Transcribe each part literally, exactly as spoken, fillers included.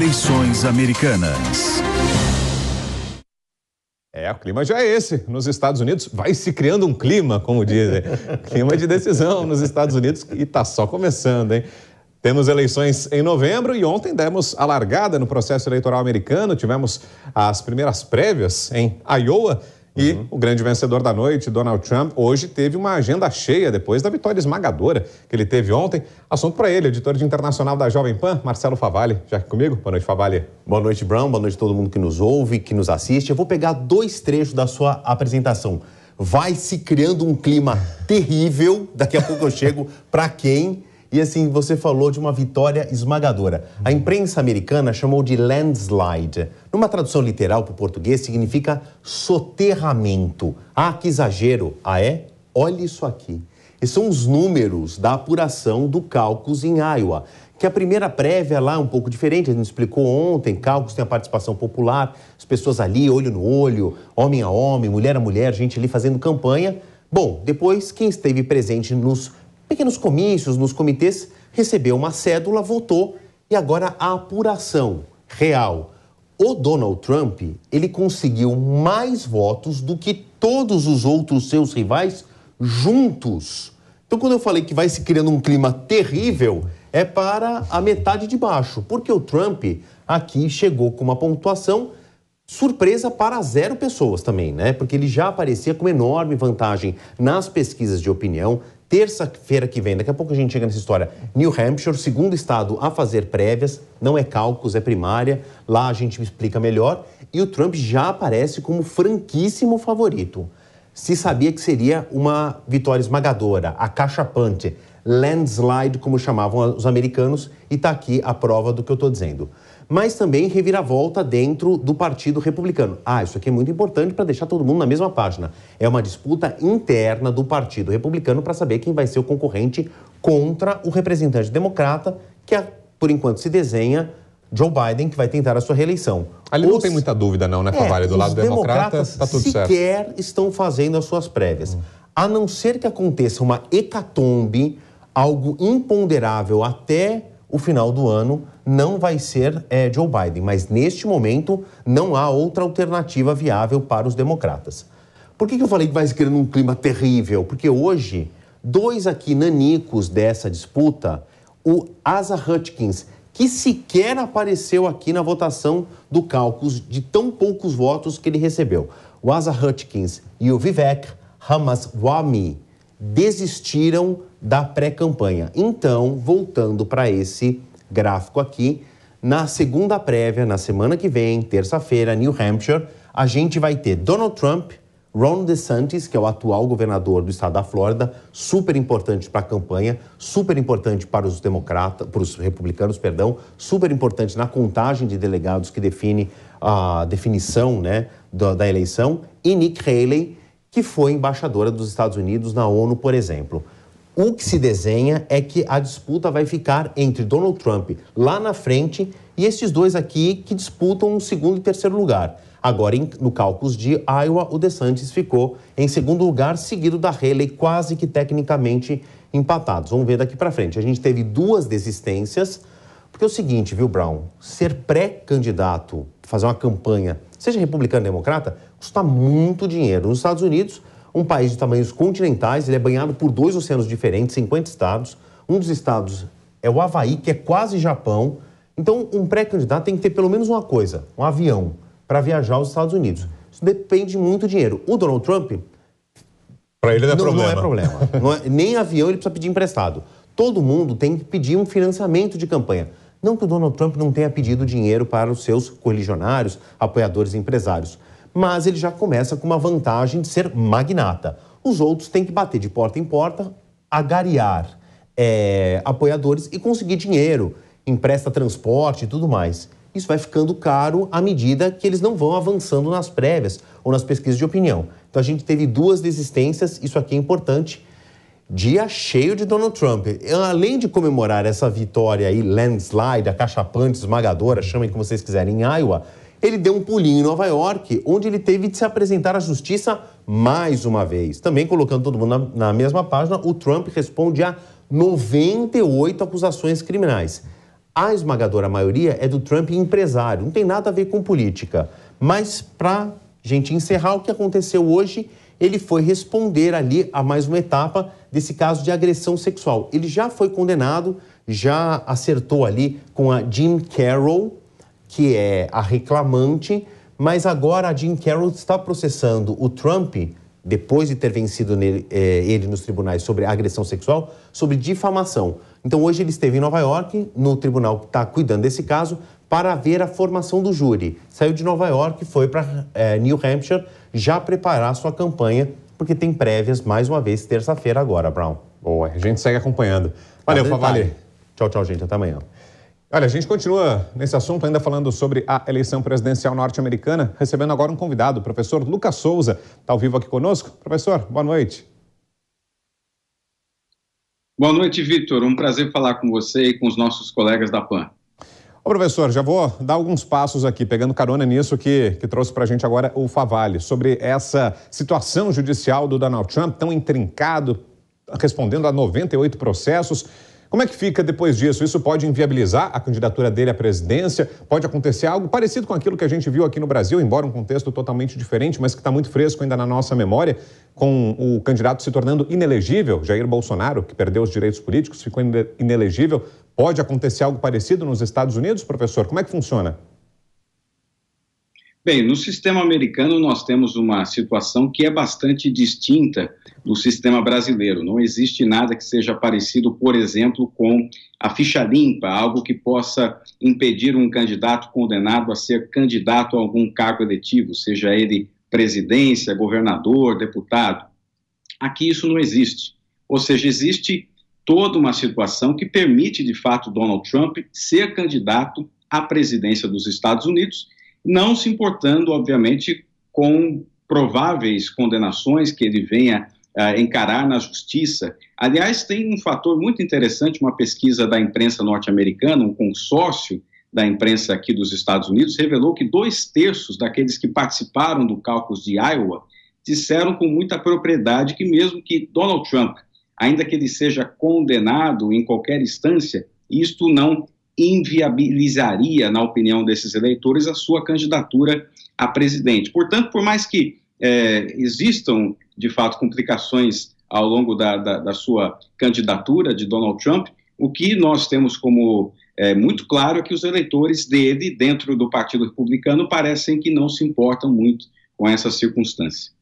Eleições Americanas. É, o clima já é esse. Nos Estados Unidos vai se criando um clima, como dizem. Clima de decisão nos Estados Unidos e está só começando, hein? Temos eleições em novembro e ontem demos a largada no processo eleitoral americano. Tivemos as primeiras prévias em Iowa e uhum. o grande vencedor da noite, Donald Trump, hoje teve uma agenda cheia depois da vitória esmagadora que ele teve ontem. Assunto para ele, editor de internacional da Jovem Pan, Marcelo Favalli. Já aqui comigo? Boa noite, Favalli. Boa noite, Brown. Boa noite a todo mundo que nos ouve, que nos assiste. Eu vou pegar dois trechos da sua apresentação. Vai se criando um clima terrível. Daqui a pouco eu chego para quem... E assim, você falou de uma vitória esmagadora. A imprensa americana chamou de landslide. Numa tradução literal para o português, significa soterramento. Ah, que exagero. Ah, é? Olha isso aqui. Esses são os números da apuração do caucus em Iowa. Que a primeira prévia lá é um pouco diferente, a gente explicou ontem, cálculos tem a participação popular, as pessoas ali, olho no olho, homem a homem, mulher a mulher, gente ali fazendo campanha. Bom, depois, quem esteve presente nos pequenos comícios, nos comitês, recebeu uma cédula, votou e agora a apuração real. O Donald Trump, ele conseguiu mais votos do que todos os outros seus rivais juntos. Então, quando eu falei que vai se criando um clima terrível, é para a metade de baixo, porque o Trump aqui chegou com uma pontuação surpresa para zero pessoas também, né? Porque ele já aparecia com enorme vantagem nas pesquisas de opinião. Terça-feira que vem, daqui a pouco a gente chega nessa história, New Hampshire, segundo estado a fazer prévias, não é cálculos, é primária, lá a gente explica melhor, e o Trump já aparece como franquíssimo favorito. Se sabia que seria uma vitória esmagadora, acachapante, landslide, como chamavam os americanos, e está aqui a prova do que eu estou dizendo. Mas também reviravolta dentro do Partido Republicano. Ah, isso aqui é muito importante para deixar todo mundo na mesma página. É uma disputa interna do Partido Republicano para saber quem vai ser o concorrente contra o representante democrata, que é, por enquanto se desenha Joe Biden, que vai tentar a sua reeleição. Ali os... não tem muita dúvida não, né, Favalli? É, do lado democrata, está tudo certo. Os democratas sequer estão fazendo as suas prévias. Hum. A não ser que aconteça uma hecatombe, algo imponderável até o final do ano, não vai ser é, Joe Biden. Mas, neste momento, não há outra alternativa viável para os democratas. Por que, que eu falei que vai se criando um clima terrível? Porque hoje, dois aqui nanicos dessa disputa, o Asa Hutchins, que sequer apareceu aqui na votação do caucus de tão poucos votos que ele recebeu. O Asa Hutchins e o Vivek Ramaswamy desistiram da pré-campanha. Então, voltando para esse gráfico aqui, na segunda prévia, na semana que vem, terça-feira, New Hampshire, a gente vai ter Donald Trump, Ron DeSantis, que é o atual governador do estado da Flórida, super importante para a campanha, super importante para os democratas, para os republicanos, perdão, super importante na contagem de delegados que define a definição, né, da, da eleição, e Nikki Haley, que foi embaixadora dos Estados Unidos na ONU, por exemplo. O que se desenha é que a disputa vai ficar entre Donald Trump lá na frente e esses dois aqui que disputam um segundo e terceiro lugar. Agora, no cálculo de Iowa, o DeSantis ficou em segundo lugar, seguido da Haley, quase que tecnicamente empatados. Vamos ver daqui para frente. A gente teve duas desistências, porque é o seguinte, viu, Brown? Ser pré-candidato, fazer uma campanha, seja republicano ou democrata, custa muito dinheiro. Nos Estados Unidos, um país de tamanhos continentais, ele é banhado por dois oceanos diferentes, cinquenta estados. Um dos estados é o Havaí, que é quase Japão. Então, um pré-candidato tem que ter pelo menos uma coisa, um avião, para viajar aos Estados Unidos. Isso depende muito do dinheiro. O Donald Trump, para ele não é não, problema. Não é problema. Não é, nem avião ele precisa pedir emprestado. Todo mundo tem que pedir um financiamento de campanha. Não que o Donald Trump não tenha pedido dinheiro para os seus correligionários, apoiadores e empresários. Mas ele já começa com uma vantagem de ser magnata. Os outros têm que bater de porta em porta, agariar é, apoiadores e conseguir dinheiro, empresta transporte e tudo mais. Isso vai ficando caro à medida que eles não vão avançando nas prévias ou nas pesquisas de opinião. Então a gente teve duas desistências, isso aqui é importante. Dia cheio de Donald Trump. Além de comemorar essa vitória aí, landslide, acachapante, esmagadora, chamem como vocês quiserem, em Iowa, ele deu um pulinho em Nova York, onde ele teve de se apresentar à justiça mais uma vez. Também colocando todo mundo na, na mesma página, o Trump responde a noventa e oito acusações criminais. a esmagadora maioria é do Trump empresário, não tem nada a ver com política. Mas, para gente encerrar, o que aconteceu hoje, ele foi responder ali a mais uma etapa desse caso de agressão sexual. Ele já foi condenado, já acertou ali com a Jim Carroll, que é a reclamante, mas agora a Jean Carroll está processando o Trump, depois de ter vencido nele, eh, ele nos tribunais sobre agressão sexual, sobre difamação. Então hoje ele esteve em Nova York, no tribunal que está cuidando desse caso, para ver a formação do júri. Saiu de Nova York e foi para eh, New Hampshire já preparar sua campanha, porque tem prévias, mais uma vez, terça-feira agora, Brown. Boa, a gente segue acompanhando. Valeu, Favalli. Tchau, tchau, gente. Até amanhã. Olha, a gente continua nesse assunto ainda falando sobre a eleição presidencial norte-americana, recebendo agora um convidado, o professor Lucas Souza, está ao vivo aqui conosco. Professor, boa noite. Boa noite, Vitor. Um prazer falar com você e com os nossos colegas da P A N. Ô, professor, já vou dar alguns passos aqui, pegando carona nisso que, que trouxe para a gente agora o Favalli, sobre essa situação judicial do Donald Trump, tão intrincado, respondendo a noventa e oito processos. Como é que fica depois disso? Isso pode inviabilizar a candidatura dele à presidência? Pode acontecer algo parecido com aquilo que a gente viu aqui no Brasil, embora um contexto totalmente diferente, mas que está muito fresco ainda na nossa memória, com o candidato se tornando inelegível, Jair Bolsonaro, que perdeu os direitos políticos, ficou inelegível. Pode acontecer algo parecido nos Estados Unidos, professor? Como é que funciona? Bem, no sistema americano nós temos uma situação que é bastante distinta do sistema brasileiro. Não existe nada que seja parecido, por exemplo, com a ficha limpa, algo que possa impedir um candidato condenado a ser candidato a algum cargo eletivo, seja ele presidência, governador, deputado. Aqui isso não existe. Ou seja, existe toda uma situação que permite, de fato, Donald Trump ser candidato à presidência dos Estados Unidos, não se importando, obviamente, com prováveis condenações que ele venha uh, encarar na justiça. Aliás, tem um fator muito interessante, uma pesquisa da imprensa norte-americana, um consórcio da imprensa aqui dos Estados Unidos, revelou que dois terços daqueles que participaram do caucus de Iowa disseram com muita propriedade que mesmo que Donald Trump, ainda que ele seja condenado em qualquer instância, isto não inviabilizaria, na opinião desses eleitores, a sua candidatura a presidente. Portanto, por mais que eh, existam, de fato, complicações ao longo da, da, da sua candidatura de Donald Trump, o que nós temos como eh, muito claro é que os eleitores dele, dentro do Partido Republicano, parecem que não se importam muito com essa circunstância.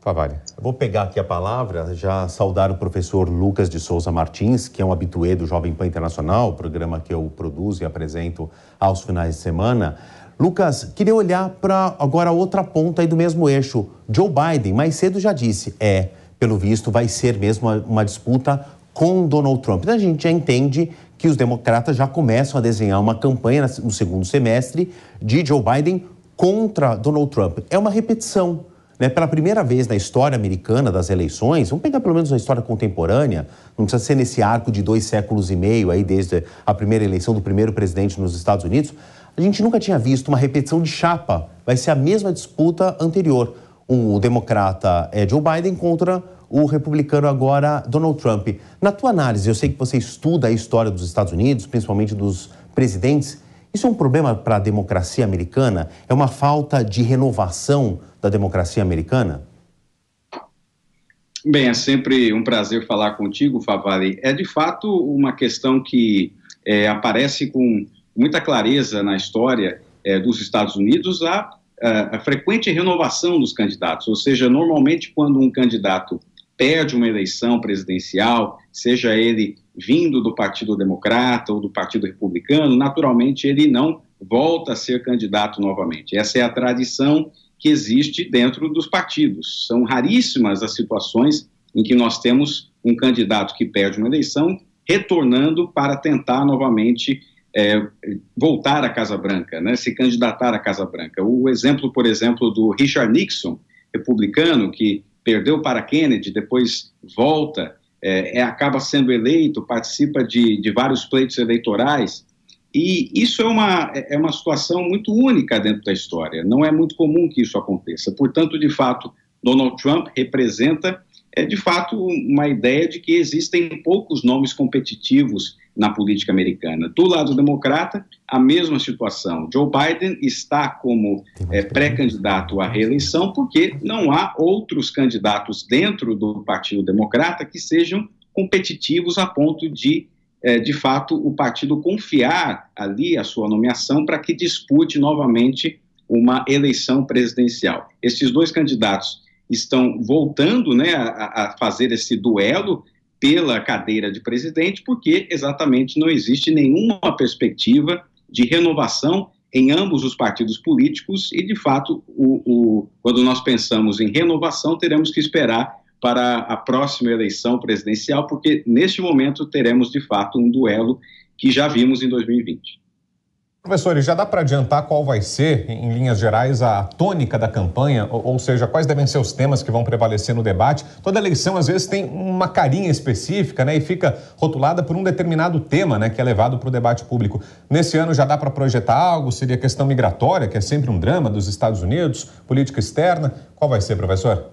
Favalli. Vou pegar aqui a palavra, já saudar o professor Lucas de Souza Martins, que é um habitué do Jovem Pan Internacional, programa que eu produzo e apresento aos finais de semana. Lucas, queria olhar para agora outra ponta aí do mesmo eixo. Joe Biden, mais cedo já disse, é, pelo visto, vai ser mesmo uma, uma disputa com Donald Trump. Então, a gente já entende que os democratas já começam a desenhar uma campanha no segundo semestre de Joe Biden contra Donald Trump. É uma repetição. Né, pela primeira vez na história americana das eleições, vamos pegar pelo menos a história contemporânea, não precisa ser nesse arco de dois séculos e meio, aí desde a primeira eleição do primeiro presidente nos Estados Unidos, a gente nunca tinha visto uma repetição de chapa, vai ser a mesma disputa anterior. O democrata é Joe Biden contra o republicano agora Donald Trump. Na tua análise, eu sei que você estuda a história dos Estados Unidos, principalmente dos presidentes, isso é um problema para a democracia americana? É uma falta de renovação da democracia americana? Bem, é sempre um prazer falar contigo, Favalli. É, de fato, uma questão que é, aparece com muita clareza na história é, dos Estados Unidos, a, a, a frequente renovação dos candidatos. Ou seja, normalmente, quando um candidato perde uma eleição presidencial, seja ele vindo do Partido Democrata ou do Partido Republicano, naturalmente ele não volta a ser candidato novamente. Essa é a tradição que existe dentro dos partidos. São raríssimas as situações em que nós temos um candidato que perde uma eleição retornando para tentar novamente é, voltar à Casa Branca, né, se candidatar à Casa Branca. O exemplo, por exemplo, do Richard Nixon, republicano, que perdeu para Kennedy, depois volta, É, é, acaba sendo eleito, participa de, de vários pleitos eleitorais, e isso é uma, é uma situação muito única dentro da história, não é muito comum que isso aconteça. Portanto, de fato, Donald Trump representa, é, de fato, uma ideia de que existem poucos nomes competitivos na política americana. Do lado democrata, a mesma situação. Joe Biden está como é, pré-candidato à reeleição porque não há outros candidatos dentro do Partido Democrata que sejam competitivos a ponto de, é, de fato, o partido confiar ali a sua nomeação para que dispute novamente uma eleição presidencial. Esses dois candidatos estão voltando, né, a, a fazer esse duelo pela cadeira de presidente, porque exatamente não existe nenhuma perspectiva de renovação em ambos os partidos políticos e, de fato, o, o, quando nós pensamos em renovação, teremos que esperar para a próxima eleição presidencial, porque, neste momento, teremos, de fato, um duelo que já vimos em dois mil e vinte. Professor, já dá para adiantar qual vai ser, em linhas gerais, a tônica da campanha? Ou, ou seja, quais devem ser os temas que vão prevalecer no debate? Toda eleição, às vezes, tem uma carinha específica, né, e fica rotulada por um determinado tema, né, que é levado para o debate público. Nesse ano já dá para projetar algo? Seria questão migratória, que é sempre um drama dos Estados Unidos, política externa? Qual vai ser, professor?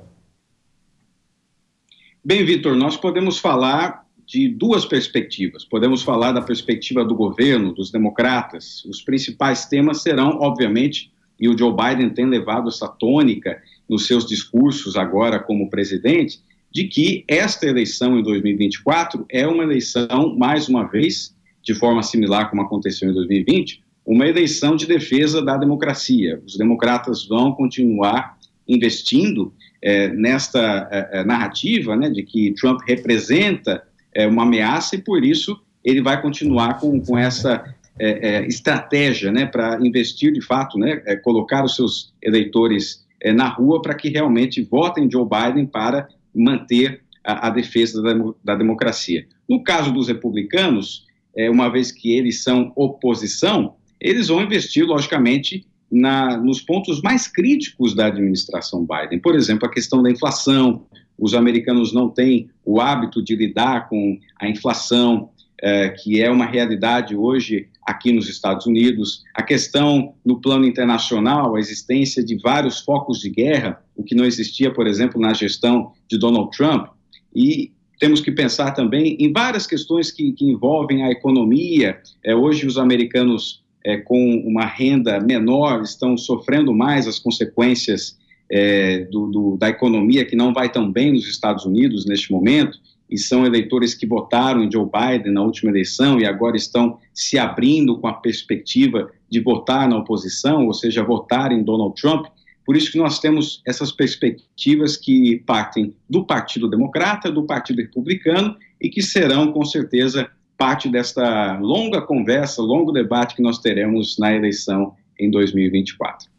Bem, Vitor, nós podemos falar de duas perspectivas. Podemos falar da perspectiva do governo, dos democratas. Os principais temas serão, obviamente, e o Joe Biden tem levado essa tônica nos seus discursos agora como presidente, de que esta eleição em dois mil e vinte e quatro é uma eleição, mais uma vez, de forma similar como aconteceu em dois mil e vinte, uma eleição de defesa da democracia. Os democratas vão continuar investindo eh, nesta eh, narrativa, né, de que Trump representa é uma ameaça e, por isso, ele vai continuar com, com essa é, é, estratégia, né, para investir, de fato, né, é, colocar os seus eleitores é, na rua para que realmente votem Joe Biden para manter a, a defesa da, da democracia. No caso dos republicanos, é, uma vez que eles são oposição, eles vão investir, logicamente, na, nos pontos mais críticos da administração Biden. Por exemplo, a questão da inflação. Os americanos não têm o hábito de lidar com a inflação, eh, que é uma realidade hoje aqui nos Estados Unidos. A questão no plano internacional, a existência de vários focos de guerra, o que não existia, por exemplo, na gestão de Donald Trump. E temos que pensar também em várias questões que, que envolvem a economia. Eh, hoje os americanos eh, com uma renda menor estão sofrendo mais as consequências É, do, do, da economia, que não vai tão bem nos Estados Unidos neste momento, e são eleitores que votaram em Joe Biden na última eleição e agora estão se abrindo com a perspectiva de votar na oposição, ou seja, votar em Donald Trump. Por isso que nós temos essas perspectivas que partem do Partido Democrata, do Partido Republicano, e que serão, com certeza, parte desta longa conversa, longo debate que nós teremos na eleição em dois mil e vinte e quatro.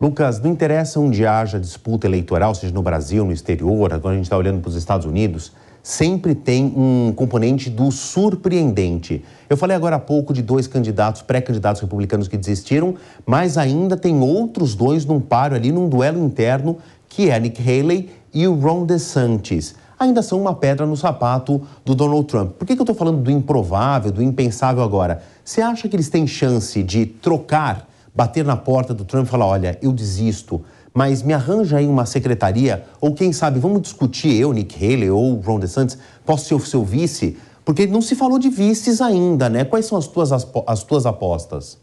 Lucas, não interessa onde haja disputa eleitoral, seja no Brasil, no exterior, agora a gente está olhando para os Estados Unidos, sempre tem um componente do surpreendente. Eu falei agora há pouco de dois candidatos, pré-candidatos republicanos que desistiram, mas ainda tem outros dois num páreo ali, num duelo interno, que é a Nikki Haley e o Ron DeSantis. Ainda são uma pedra no sapato do Donald Trump. Por que, que eu estou falando do improvável, do impensável agora? Você acha que eles têm chance de trocar, bater na porta do Trump e falar, olha, eu desisto, mas me arranja aí uma secretaria, ou quem sabe, vamos discutir, eu, Nikki Haley ou Ron DeSantis, posso ser o seu vice? Porque não se falou de vices ainda, né? Quais são as tuas, as, as tuas apostas?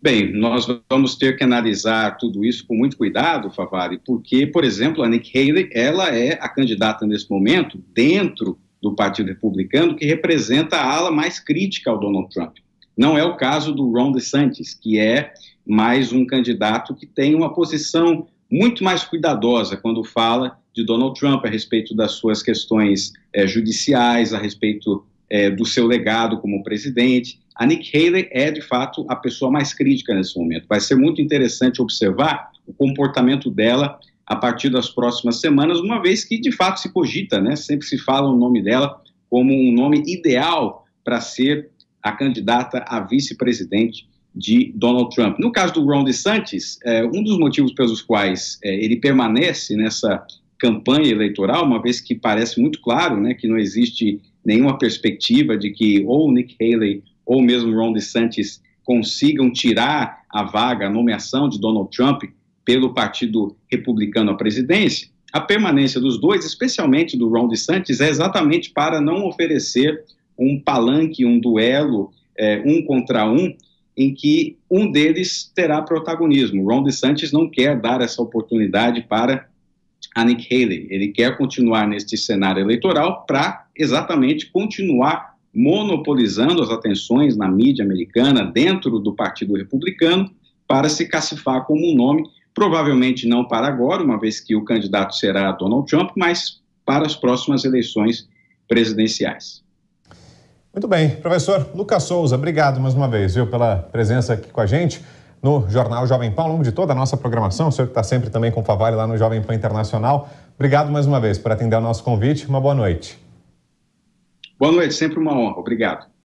Bem, nós vamos ter que analisar tudo isso com muito cuidado, Favalli, porque, por exemplo, a Nikki Haley, ela é a candidata nesse momento, dentro do Partido Republicano, que representa a ala mais crítica ao Donald Trump. Não é o caso do Ron DeSantis, que é mais um candidato que tem uma posição muito mais cuidadosa quando fala de Donald Trump a respeito das suas questões é, judiciais, a respeito é, do seu legado como presidente. A Nikki Haley é, de fato, a pessoa mais crítica nesse momento. Vai ser muito interessante observar o comportamento dela a partir das próximas semanas, uma vez que, de fato, se cogita, né? Sempre se fala o nome dela como um nome ideal para ser a candidata a vice-presidente de Donald Trump. No caso do Ron DeSantis, é, um dos motivos pelos quais é, ele permanece nessa campanha eleitoral, uma vez que parece muito claro, né, que não existe nenhuma perspectiva de que ou Nikki Haley ou mesmo Ron DeSantis consigam tirar a vaga, a nomeação de Donald Trump pelo Partido Republicano à presidência, A permanência dos dois, especialmente do Ron DeSantis, é exatamente para não oferecer um palanque, um duelo, é, um contra um, em que um deles terá protagonismo. O Ron DeSantis não quer dar essa oportunidade para a Nikki Haley. Ele quer continuar neste cenário eleitoral para exatamente continuar monopolizando as atenções na mídia americana, dentro do Partido Republicano, para se cacifar como um nome, provavelmente não para agora, uma vez que o candidato será Donald Trump, mas para as próximas eleições presidenciais. Muito bem. Professor Lucas Souza, obrigado mais uma vez, viu, pela presença aqui com a gente no Jornal Jovem Pan, ao longo de toda a nossa programação. O senhor que está sempre também com o Favalli lá no Jovem Pan Internacional. Obrigado mais uma vez por atender ao nosso convite. Uma boa noite. Boa noite, sempre uma honra. Obrigado.